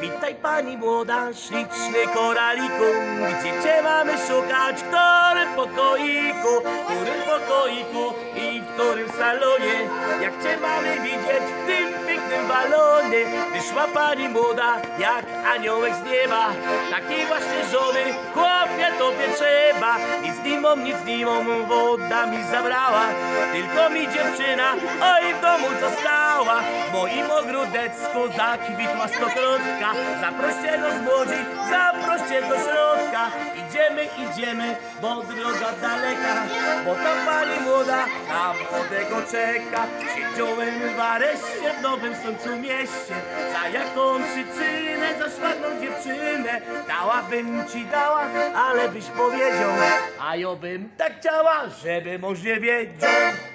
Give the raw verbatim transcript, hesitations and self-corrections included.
Witaj pani młoda, śliczny koraliku. Widzicie, mamy szukać, w którym pokoiku, w którym pokoiku i w którym salonie. Jak cię mamy widzieć w tym pięknym balonie. Wyszła pani młoda, jak aniołek z nieba. Takiej właśnie żony, chłopie, tobie trzeba. Nic z nimą, nic z nimą, woda mi zabrała. Tylko mi dziewczyna, oj, w domu została. W moim ogródecku zakwitła stokrotka. Zaproście do młodzi, zaproście do środka. Idziemy, idziemy, bo droga daleka. Bo ta pani młoda na młodego czeka. Siedziałem w areszcie w Nowym Sączu mieście. Za jaką przyczynę, za szmarną dziewczynę. Dałabym ci dała, ale byś powiedział. A ja bym tak chciała, żeby mąż nie wiedział.